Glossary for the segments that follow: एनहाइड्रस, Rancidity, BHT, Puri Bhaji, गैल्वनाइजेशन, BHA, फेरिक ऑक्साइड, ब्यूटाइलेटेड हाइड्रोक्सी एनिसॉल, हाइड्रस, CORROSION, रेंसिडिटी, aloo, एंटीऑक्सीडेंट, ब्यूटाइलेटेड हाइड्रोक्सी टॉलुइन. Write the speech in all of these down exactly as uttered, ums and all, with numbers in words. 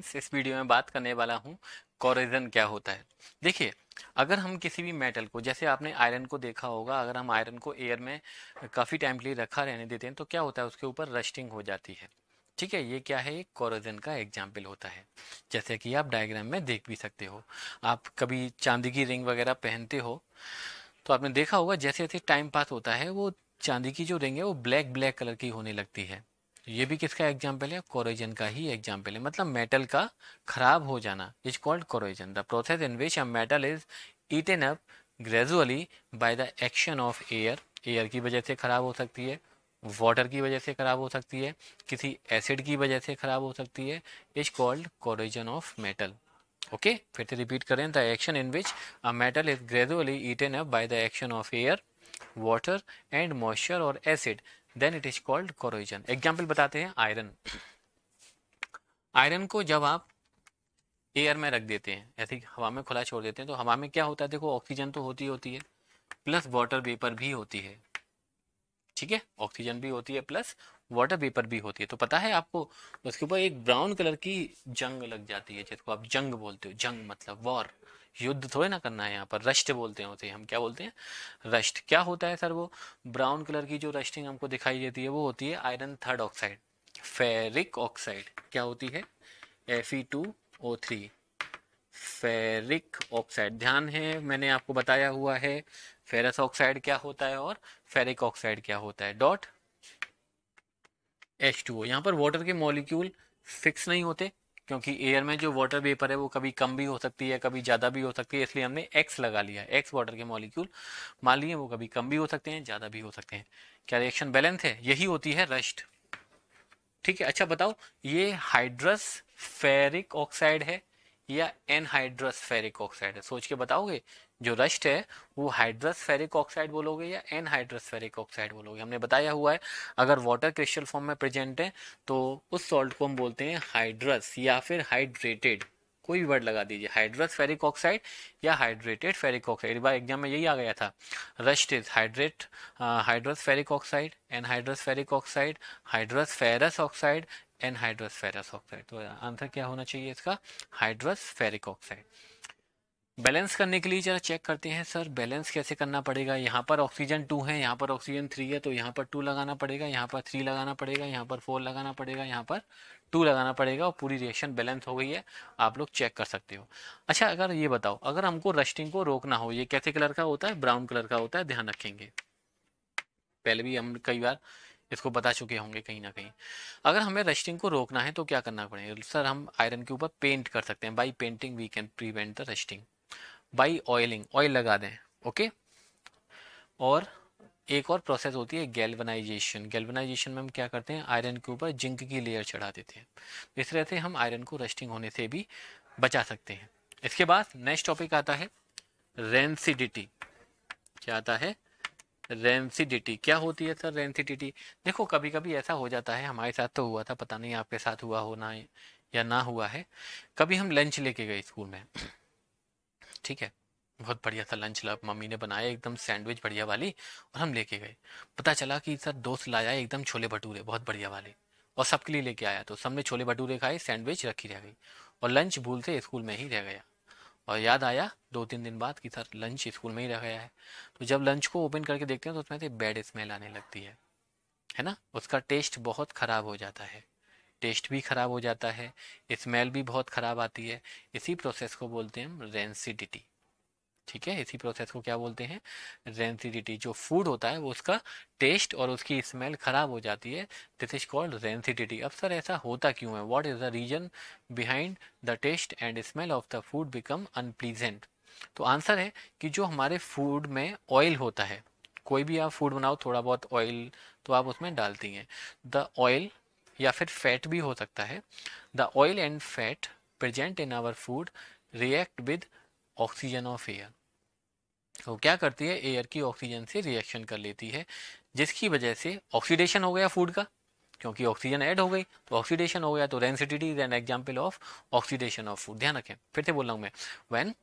Friends, इस video में बात करने वाला हूँ कोरोजन क्या होता है। देखिए, अगर हम किसी भी मेटल को, जैसे आपने आयरन को देखा होगा, अगर हम आयरन को एयर में काफ़ी टाइम के लिए रखा रहने देते हैं तो क्या होता है, उसके ऊपर रस्टिंग हो जाती है। ठीक है, ये क्या है, एक कोरोजन का एग्जाम्पल होता है, जैसे कि आप डायग्राम में देख भी सकते हो। आप कभी चांदी की रिंग वगैरह पहनते हो तो आपने देखा होगा, जैसे जैसे टाइम पास होता है वो चांदी की जो रिंग है वो ब्लैक ब्लैक कलर की होने लगती है। ये भी किसका एग्जाम्पल है, कोरोजन का ही एग्जाम्पल है, मतलब मेटल का खराब हो जाना is called corrosion. The process in which a metal is eaten up gradually by the action of air. Air की वजह से खराब हो सकती है, वाटर की वजह से खराब हो सकती है, किसी एसिड की वजह से खराब हो सकती है, is called corrosion of metal. Okay, फिर से रिपीट करें, the action in which a metal is gradually eaten up by the action of air, water and moisture और acid, then it is called corrosion. Example बताते हैं iron. Iron को जब आप air में रख देते हैं, ऐसे हवा में खुला छोड़ देते हैं, तो हवा में क्या होता है, देखो ऑक्सीजन तो होती होती है प्लस वाटर वेपर भी होती है। ठीक है, ऑक्सीजन भी होती है प्लस वाटर वेपर भी होती है। तो पता है आपको, उसके ऊपर एक ब्राउन कलर की जंग लग जाती है, जिसको आप जंग बोलते हो। जंग मतलब वॉर, युद्ध थोड़े ना करना है, यहाँ पर रस्ट बोलते हैं उसे। हम क्या बोलते हैं, रस्ट। क्या होता है सर, वो ब्राउन कलर की जो रस्टिंग हमको दिखाई देती है वो होती है iron third oxide, फेरिक ऑक्साइड। क्या होती है, F E two O three, फेरिक ऑक्साइड। ध्यान है, मैंने आपको बताया हुआ है फेरस ऑक्साइड क्या होता है और फेरिक ऑक्साइड क्या होता है। Dot H two O. यहाँ पर वाटर के मॉलिक्यूल फिक्स नहीं होते, क्योंकि एयर में जो वाटर वेपर है वो कभी कम भी हो सकती है, कभी ज़्यादा भी हो सकती है, इसलिए हमने एक्स लगा लिया है। एक्स वाटर के मॉलिक्यूल मान लिए, वो कभी कम भी हो सकते हैं, ज़्यादा भी हो सकते हैं। क्या रिएक्शन बैलेंस है, यही होती है रस्ट। ठीक है, अच्छा बताओ, ये हाइड्रस फेरिक ऑक्साइड है या एनहाइड्रस फेरिक ऑक्साइड है, सोच के बताओगे। जो रस्ट है वो हाइड्रस फेरिक ऑक्साइड बोलोगे या एनहाइड्रस फेरिक ऑक्साइड बोलोगे। हमने बताया हुआ है, अगर वाटर क्रिस्टल फॉर्म में प्रेजेंट है तो उस सॉल्ट को हम बोलते हैं हाइड्रस या फिर हाइड्रेटेड, कोई भी वर्ड लगा दीजिए, हाइड्रस फेरिक ऑक्साइड या हाइड्रेटेड फेरिक ऑक्साइड। एक बार एग्जाम में यही आ गया था, rust is hydrate हाइड्रस फेरिक ऑक्साइड, एनहाइड्रस फेरिक ऑक्साइड, हाइड्रस ferrous oxide, एनहाइड्रस ferrous oxide. तो आंसर क्या होना चाहिए इसका, हाइड्रस फेरिक ऑक्साइड। बैलेंस करने के लिए जरा चेक करते हैं, सर बैलेंस कैसे करना पड़ेगा। यहाँ पर ऑक्सीजन टू है, यहाँ पर ऑक्सीजन थ्री है, तो यहाँ पर टू लगाना पड़ेगा, यहाँ पर थ्री लगाना पड़ेगा, यहाँ पर फोर लगाना पड़ेगा, यहाँ पर टू लगाना पड़ेगा, और पूरी रिएक्शन बैलेंस हो गई है। आप लोग चेक कर सकते हो। अच्छा, अगर ये बताओ, अगर हमको रस्टिंग को रोकना हो, ये कैसे कलर का होता है, ब्राउन कलर का होता है, ध्यान रखेंगे। पहले भी हम कई बार इसको बता चुके होंगे कहीं ना कहीं। अगर हमें रस्टिंग को रोकना है तो क्या करना पड़ेगा, सर हम आयरन के ऊपर पेंट कर सकते हैं। By painting we can prevent the rusting, by oiling, oil लगा दें। ओके, और एक और प्रोसेस होती है गैल्वनाइजेशन। गैल्वनाइजेशन में हम क्या करते हैं, आयरन के ऊपर जिंक की लेयर चढ़ा देते हैं। इस तरह से हम आयरन को रस्टिंग होने से भी बचा सकते हैं। इसके बाद नेक्स्ट टॉपिक आता है रेंसिडिटी। क्या आता है, रेंसिडिटी। क्या होती है सर रेंसिडिटी, देखो कभी कभी ऐसा हो जाता है, हमारे साथ तो हुआ था, पता नहीं आपके साथ हुआ हो ना या ना हुआ है। कभी हम लंच लेके गए स्कूल में, ठीक है, बहुत बढ़िया था लंच, ला मम्मी ने बनाया एकदम सैंडविच बढ़िया वाली, और हम लेके गए। पता चला कि सर दोस्त लाया एकदम छोले भटूरे बहुत बढ़िया वाले, और सबके लिए लेके आया, तो सबने छोले भटूरे खाए, सैंडविच रखी रह गई, और लंच भूल से स्कूल में ही रह गया। और याद आया दो तीन दिन बाद कि सर लंच स्कूल में ही रह गया है। तो जब लंच को ओपन करके देखते हैं तो उसमें से बैड स्मेल आने लगती है, है ना। उसका टेस्ट बहुत ख़राब हो जाता है, टेस्ट भी ख़राब हो जाता है, स्मेल भी बहुत ख़राब आती है। इसी प्रोसेस को बोलते हैं हम रेंसिडिटी। ठीक है, इसी प्रोसेस को क्या बोलते हैं, रेंसिडिटी। जो फूड होता है वो उसका टेस्ट और उसकी स्मेल ख़राब हो जाती है, दिस इज कॉल्ड रेंसिडिटी। अब सर ऐसा होता क्यों है, what is the reason behind the taste and smell of the food become unpleasant. तो आंसर है कि जो हमारे फूड में ऑयल होता है, कोई भी आप फूड बनाओ थोड़ा बहुत ऑयल तो आप उसमें डालती हैं, द ऑयल या फिर फैट भी हो सकता है। The oil and fat present in our food react with oxygen of air. वो क्या करती है, एयर की ऑक्सीजन से रिएक्शन कर लेती है, जिसकी वजह से ऑक्सीडेशन हो गया फूड का, क्योंकि ऑक्सीजन ऐड हो गई तो ऑक्सीडेशन हो गया। तो रेंसिडिटी is an example of oxidation of food. ध्यान रखें, फिर से बोल रहा हूँ मैं, when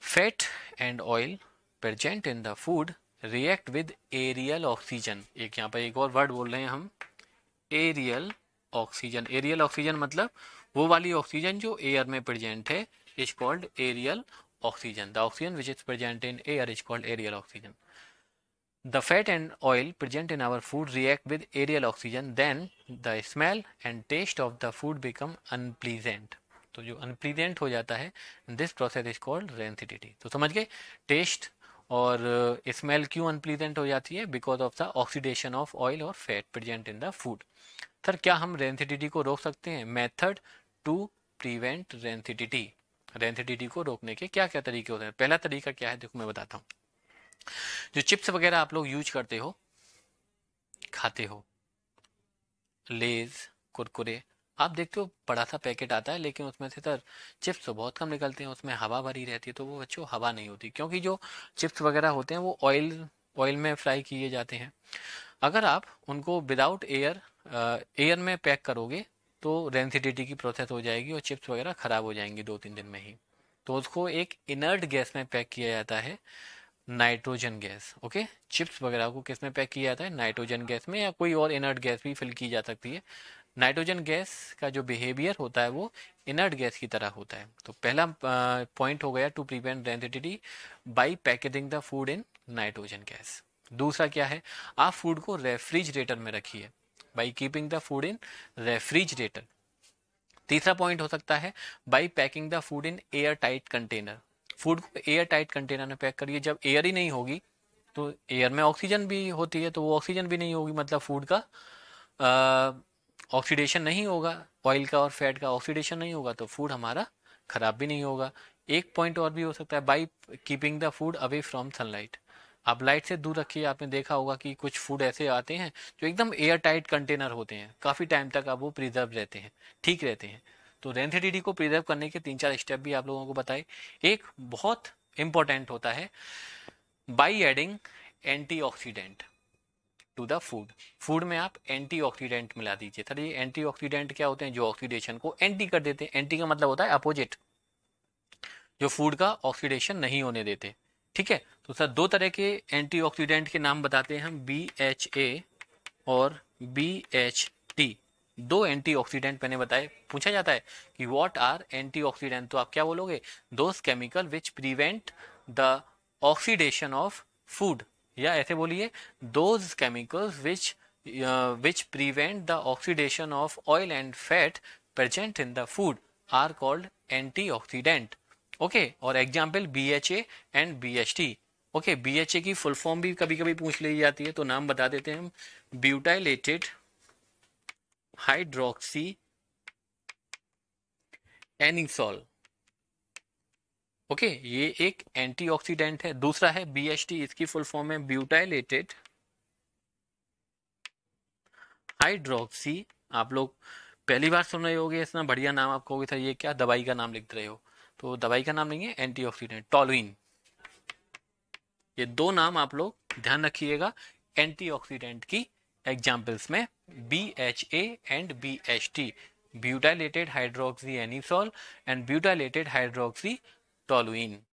fat and oil present in the food react with aerial oxygen. एक यहाँ पर एक और वर्ड बोल रहे हैं हम, एरियल ऑक्सीजन। एरियल ऑक्सीजन मतलब वो वाली ऑक्सीजन जो एयर में प्रेजेंट है is called aerial oxygen. The oxygen which is present in air is called aerial oxygen. The fat and oil present in our food react with aerial oxygen, then the smell and taste of the food become unpleasant. तो जो unpleasant हो जाता है this process is called rancidity. तो समझ गए taste और smell क्यों unpleasant हो जाती है? Because of the oxidation of oil or fat present in the food. Sir क्या हम rancidity को रोक सकते हैं? Method to prevent rancidity. rancidity को रोकने के क्या क्या तरीके होते हैं? पहला तरीका क्या है देखो मैं बताता हूँ. जो चिप्स वगैरह आप लोग यूज करते हो, खाते हो, लेज, कुरकुरे, आप देखते हो बड़ा सा पैकेट आता है लेकिन उसमें से सर चिप्स तो बहुत कम निकलते हैं, उसमें हवा भरी रहती है. तो वो बच्चों हवा नहीं होती क्योंकि जो चिप्स वगैरह होते हैं वो ऑयल ऑयल में फ्राई किए जाते हैं. अगर आप उनको विदाउट एयर एयर में पैक करोगे तो रेंसिडिटी की प्रोसेस हो जाएगी और चिप्स वगैरह खराब हो जाएंगे दो तीन दिन में ही. तो उसको एक इनर्ट गैस में पैक किया जाता है, नाइट्रोजन गैस. ओके, चिप्स वगैरह को किस में पैक किया जाता है? नाइट्रोजन गैस में, या कोई और इनर्ट गैस भी फिल की जा सकती है. नाइट्रोजन गैस का जो बिहेवियर होता है वो इनर्ट गैस की तरह होता है. तो पहला पॉइंट हो गया to prevent रेंसिडिटी by packaging the food in nitrogen gas. दूसरा क्या है, आप फूड को रेफ्रिजरेटर में रखिए by keeping the food in refrigerator. तीसरा पॉइंट हो सकता है by packing the food in air tight container. Food को एयर टाइट कंटेनर में पैक करिए. जब एयर ही नहीं होगी तो एयर में ऑक्सीजन भी होती है तो वो ऑक्सीजन भी नहीं होगी, मतलब फूड का ऑक्सीडेशन नहीं होगा, ऑयल का और फैट का ऑक्सीडेशन नहीं होगा तो फूड हमारा खराब भी नहीं होगा. एक पॉइंट और भी हो सकता है by keeping the food away from sunlight. आप लाइट से दूर रखिए. आपने देखा होगा कि कुछ फूड ऐसे आते हैं जो एकदम एयर टाइट कंटेनर होते हैं, काफ़ी टाइम तक आप वो प्रिजर्व रहते हैं, ठीक रहते हैं. तो रेंसिडिटी को प्रिजर्व करने के तीन चार स्टेप भी आप लोगों को बताए. एक बहुत इंपॉर्टेंट होता है by adding एंटीऑक्सीडेंट to the food. Food में आप एंटीऑक्सीडेंट मिला दीजिए. सर ये एंटीऑक्सीडेंट क्या होते हैं? जो ऑक्सीडेशन को एंटी कर देते हैं. एंटी का मतलब होता है अपोजिट, जो फूड का ऑक्सीडेशन नहीं होने देते. ठीक है, तो सर दो तरह के एंटीऑक्सीडेंट के नाम बताते हैं हम, बी एच ए और बी एच टी. दो एंटीऑक्सीडेंट मैंने बताए. पूछा जाता है कि व्हाट आर एंटीऑक्सीडेंट, तो आप क्या बोलोगे? Those chemical which prevent the oxidation of food, या ऐसे बोलिए those chemicals which which prevent the oxidation of oil and fat present in the food are called एंटीऑक्सीडेंट. Okay, और example B H A and B H T. Okay, B H A की full form भी कभी कभी पूछ ली जाती है तो नाम बता देते हैं हम, ब्यूटाइलेटेड हाइड्रोक्सी एनिसॉल. ओके, ये एक एंटीऑक्सीडेंट है. दूसरा है बीएचटी, इसकी फुल फॉर्म है ब्यूटाइलेटेड हाइड्रोक्सी. आप लोग पहली बार सुन रहे होगे, इतना बढ़िया नाम आप कहोगे सर ये क्या दवाई का नाम लिख रहे हो? तो दवाई का नाम नहीं है, एंटीऑक्सीडेंट टॉलुइन. ये दो नाम आप लोग ध्यान रखिएगा एंटीऑक्सीडेंट की एग्जाम्पल्स में, B H A and B H T, ब्यूटाइलेटेड हाइड्रोक्सी एनिसॉल and ब्यूटाइलेटेड हाइड्रोक्सी टॉलुइन.